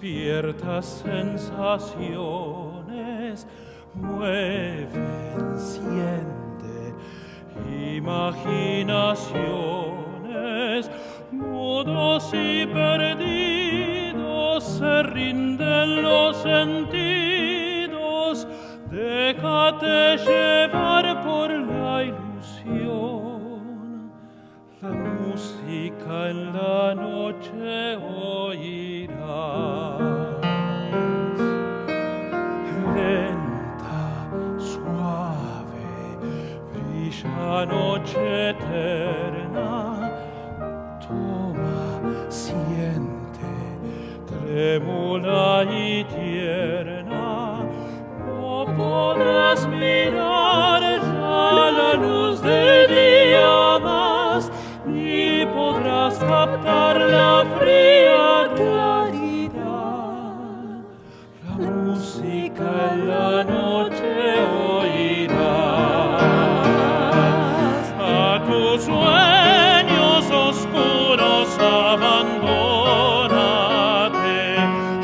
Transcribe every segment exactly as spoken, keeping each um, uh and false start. Ciertas sensaciones mueven, siente imaginaciones, mudos y perdidos se rinden los sentidos, déjate llevar por la ilusión, la música en la noche oirá. Noche eterna, toma, siente, trémula y tierna, no podrás mirar ya la luz del día más, ni podrás captar la fría claridad, la música en la noche oirás. Tus sueños oscuros abandónate,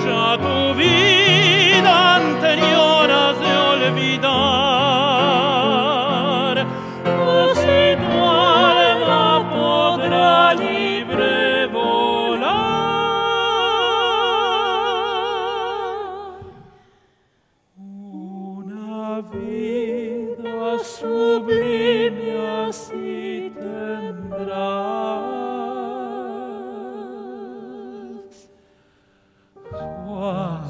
ya tu vida anterior has de olvidar. Así tu alma podrá libre volar. Una vida sublime así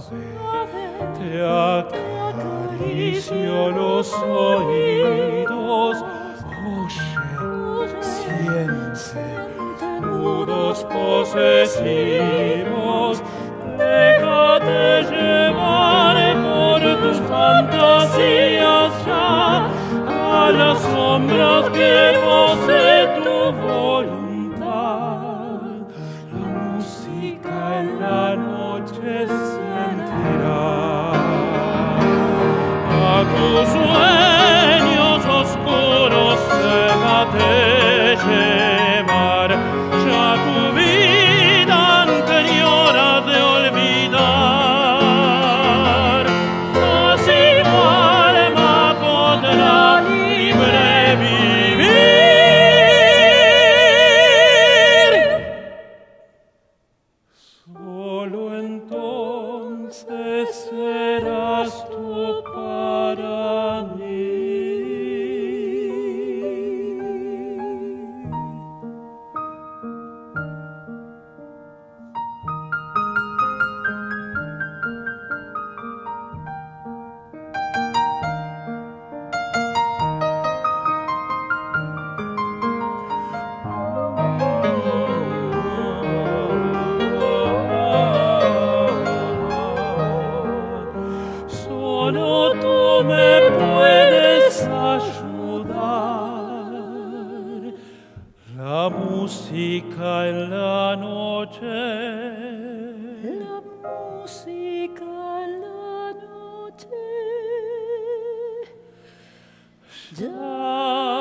suave, te acaricio los oídos, oye, siente, mudos posesivos, déjate llevar por tus fantasías ya, a las sombras que posee tu voluntad, la música en la noche sentirá. A tus sueños oscuros déjate llevar, ya tu vida anterior has de olvidar, así tu alma podrá libre vivir. Solo entonces serás tú para mí. Solo tú me puedes ayudar, la música en la noche, la música en la noche. Ya.